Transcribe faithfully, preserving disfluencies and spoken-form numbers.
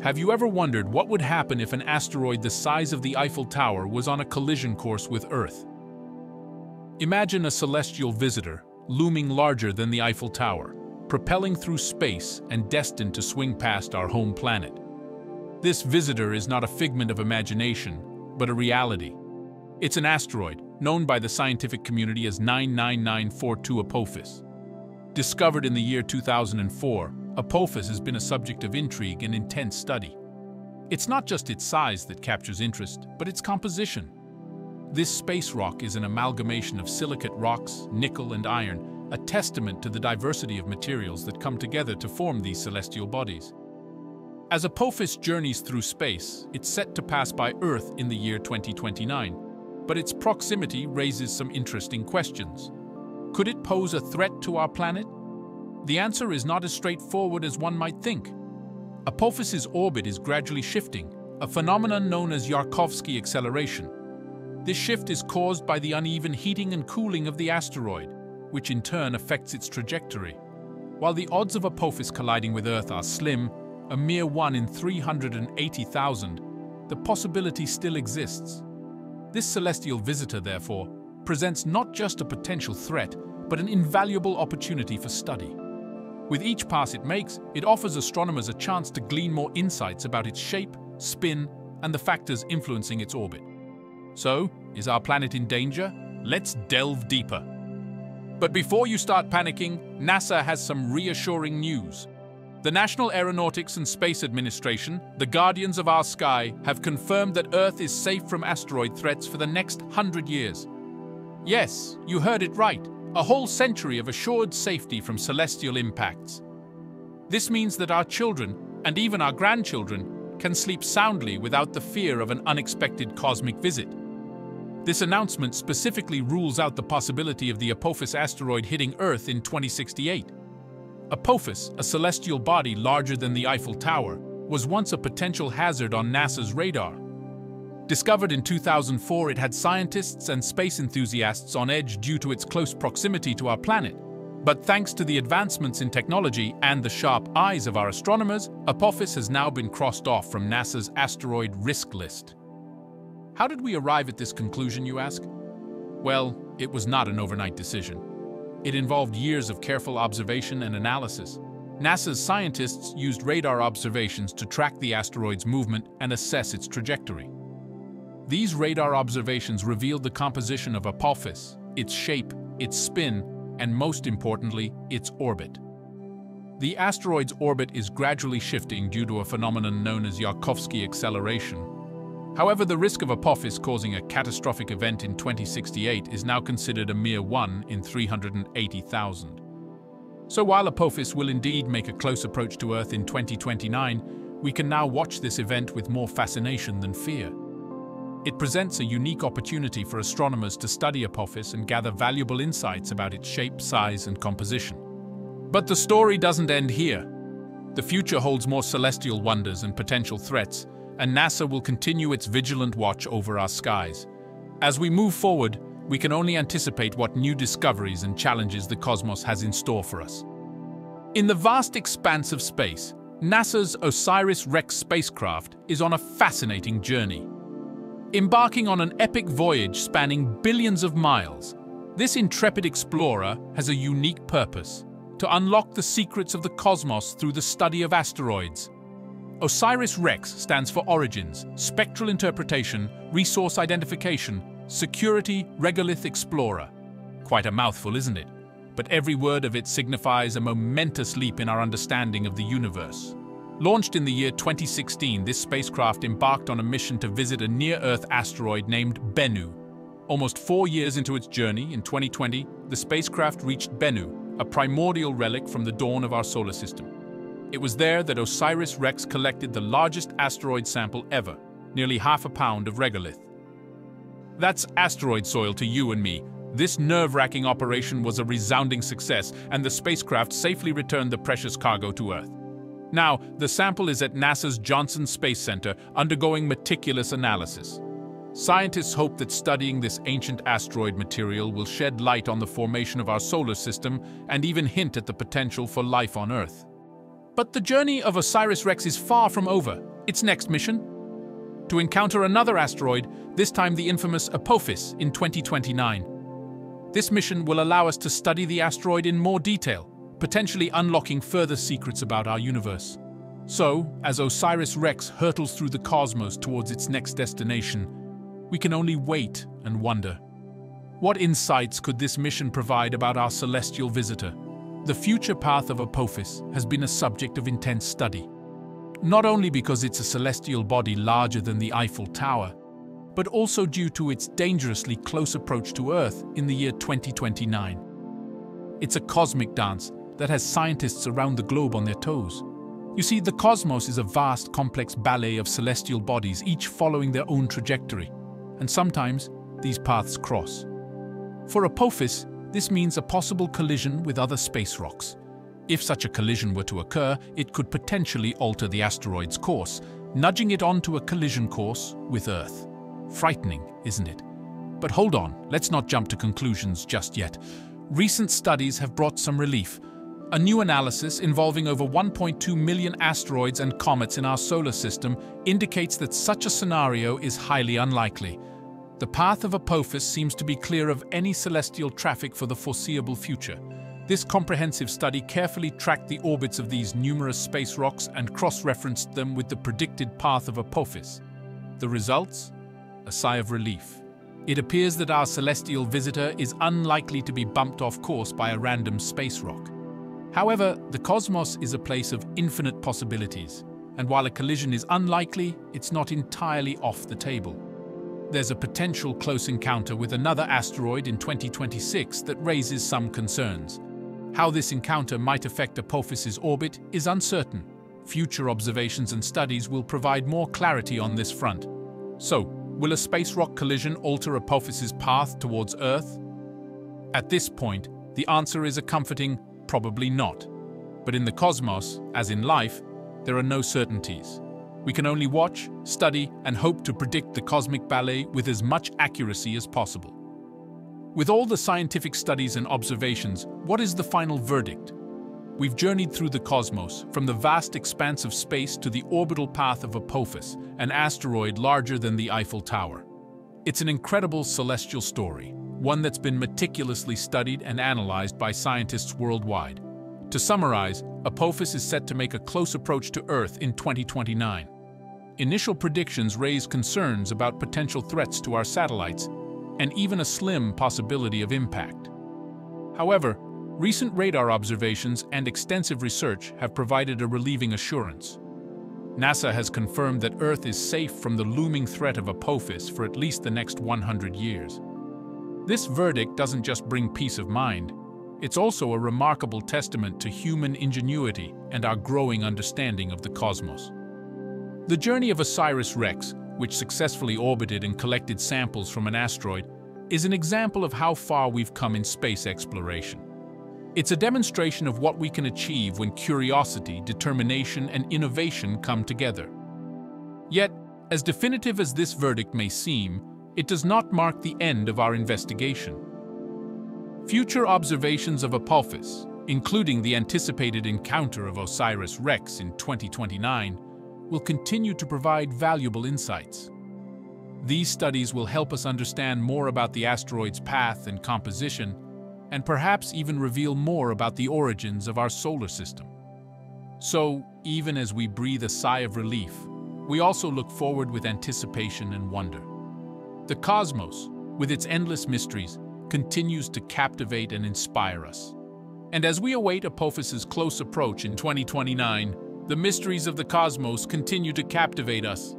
Have you ever wondered what would happen if an asteroid the size of the Eiffel Tower was on a collision course with Earth? Imagine a celestial visitor, looming larger than the Eiffel Tower, propelling through space and destined to swing past our home planet. This visitor is not a figment of imagination, but a reality. It's an asteroid, known by the scientific community as nine nine nine four two Apophis. Discovered in the year two thousand four, Apophis has been a subject of intrigue and intense study. It's not just its size that captures interest, but its composition. This space rock is an amalgamation of silicate rocks, nickel, and iron, a testament to the diversity of materials that come together to form these celestial bodies. As Apophis journeys through space, it's set to pass by Earth in the year twenty twenty-nine, but its proximity raises some interesting questions. Could it pose a threat to our planet? The answer is not as straightforward as one might think. Apophis's orbit is gradually shifting, a phenomenon known as Yarkovsky acceleration. This shift is caused by the uneven heating and cooling of the asteroid, which in turn affects its trajectory. While the odds of Apophis colliding with Earth are slim, a mere one in three hundred eighty thousand, the possibility still exists. This celestial visitor, therefore, presents not just a potential threat, but an invaluable opportunity for study. With each pass it makes, it offers astronomers a chance to glean more insights about its shape, spin, and the factors influencing its orbit. So, is our planet in danger? Let's delve deeper. But before you start panicking, NASA has some reassuring news. The National Aeronautics and Space Administration, the guardians of our sky, have confirmed that Earth is safe from asteroid threats for the next hundred years. Yes, you heard it right. A whole century of assured safety from celestial impacts. This means that our children, and even our grandchildren, can sleep soundly without the fear of an unexpected cosmic visit. This announcement specifically rules out the possibility of the Apophis asteroid hitting Earth in twenty sixty-eight. Apophis, a celestial body larger than the Eiffel Tower, was once a potential hazard on NASA's radar. Discovered in two thousand four, it had scientists and space enthusiasts on edge due to its close proximity to our planet. But thanks to the advancements in technology and the sharp eyes of our astronomers, Apophis has now been crossed off from NASA's asteroid risk list. How did we arrive at this conclusion, you ask? Well, it was not an overnight decision. It involved years of careful observation and analysis. NASA's scientists used radar observations to track the asteroid's movement and assess its trajectory. These radar observations revealed the composition of Apophis, its shape, its spin, and most importantly, its orbit. The asteroid's orbit is gradually shifting due to a phenomenon known as Yarkovsky acceleration. However, the risk of Apophis causing a catastrophic event in twenty sixty-eight is now considered a mere one in three hundred eighty thousand. So while Apophis will indeed make a close approach to Earth in twenty twenty-nine, we can now watch this event with more fascination than fear. It presents a unique opportunity for astronomers to study Apophis and gather valuable insights about its shape, size, and composition. But the story doesn't end here. The future holds more celestial wonders and potential threats, and NASA will continue its vigilant watch over our skies. As we move forward, we can only anticipate what new discoveries and challenges the cosmos has in store for us. In the vast expanse of space, NASA's OSIRIS-REx spacecraft is on a fascinating journey. Embarking on an epic voyage spanning billions of miles, this intrepid explorer has a unique purpose: to unlock the secrets of the cosmos through the study of asteroids. OSIRIS-REx stands for Origins, Spectral Interpretation, Resource Identification, Security, Regolith Explorer. Quite a mouthful, isn't it? But every word of it signifies a momentous leap in our understanding of the universe. Launched in the year twenty sixteen, this spacecraft embarked on a mission to visit a near-Earth asteroid named Bennu. Almost four years into its journey, in twenty twenty, the spacecraft reached Bennu, a primordial relic from the dawn of our solar system. It was there that OSIRIS-REx collected the largest asteroid sample ever, nearly half a pound of regolith. That's asteroid soil to you and me. This nerve-wracking operation was a resounding success, and the spacecraft safely returned the precious cargo to Earth. Now, the sample is at NASA's Johnson Space Center, undergoing meticulous analysis. Scientists hope that studying this ancient asteroid material will shed light on the formation of our solar system and even hint at the potential for life on Earth. But the journey of OSIRIS-REx is far from over. Its next mission? To encounter another asteroid, this time the infamous Apophis, in twenty twenty-nine. This mission will allow us to study the asteroid in more detail, potentially unlocking further secrets about our universe. So, as OSIRIS-REx hurtles through the cosmos towards its next destination, we can only wait and wonder. What insights could this mission provide about our celestial visitor? The future path of Apophis has been a subject of intense study, not only because it's a celestial body larger than the Eiffel Tower, but also due to its dangerously close approach to Earth in the year twenty twenty-nine. It's a cosmic dance that has scientists around the globe on their toes. You see, the cosmos is a vast, complex ballet of celestial bodies, each following their own trajectory, and sometimes these paths cross. For Apophis, this means a possible collision with other space rocks. If such a collision were to occur, it could potentially alter the asteroid's course, nudging it onto a collision course with Earth. Frightening, isn't it? But hold on, let's not jump to conclusions just yet. Recent studies have brought some relief. A new analysis involving over one point two million asteroids and comets in our solar system indicates that such a scenario is highly unlikely. The path of Apophis seems to be clear of any celestial traffic for the foreseeable future. This comprehensive study carefully tracked the orbits of these numerous space rocks and cross-referenced them with the predicted path of Apophis. The results? A sigh of relief. It appears that our celestial visitor is unlikely to be bumped off course by a random space rock. However, the cosmos is a place of infinite possibilities, and while a collision is unlikely, it's not entirely off the table. There's a potential close encounter with another asteroid in twenty twenty-six that raises some concerns. How this encounter might affect Apophis's orbit is uncertain. Future observations and studies will provide more clarity on this front. So, will a space rock collision alter Apophis's path towards Earth? At this point, the answer is a comforting, probably not. But in the cosmos, as in life, there are no certainties. We can only watch, study, and hope to predict the cosmic ballet with as much accuracy as possible. With all the scientific studies and observations, what is the final verdict? We've journeyed through the cosmos, from the vast expanse of space to the orbital path of Apophis, an asteroid larger than the Eiffel Tower. It's an incredible celestial story, one that's been meticulously studied and analyzed by scientists worldwide. To summarize, Apophis is set to make a close approach to Earth in twenty twenty-nine. Initial predictions raise concerns about potential threats to our satellites and even a slim possibility of impact. However, recent radar observations and extensive research have provided a relieving assurance. NASA has confirmed that Earth is safe from the looming threat of Apophis for at least the next one hundred years. This verdict doesn't just bring peace of mind, it's also a remarkable testament to human ingenuity and our growing understanding of the cosmos. The journey of OSIRIS-REx, which successfully orbited and collected samples from an asteroid, is an example of how far we've come in space exploration. It's a demonstration of what we can achieve when curiosity, determination, and innovation come together. Yet, as definitive as this verdict may seem, it does not mark the end of our investigation. Future observations of Apophis, including the anticipated encounter of OSIRIS-REx in twenty twenty-nine, will continue to provide valuable insights. These studies will help us understand more about the asteroid's path and composition, and perhaps even reveal more about the origins of our solar system. So, even as we breathe a sigh of relief, we also look forward with anticipation and wonder. The cosmos, with its endless mysteries, continues to captivate and inspire us. And as we await Apophis's close approach in twenty twenty-nine, the mysteries of the cosmos continue to captivate us.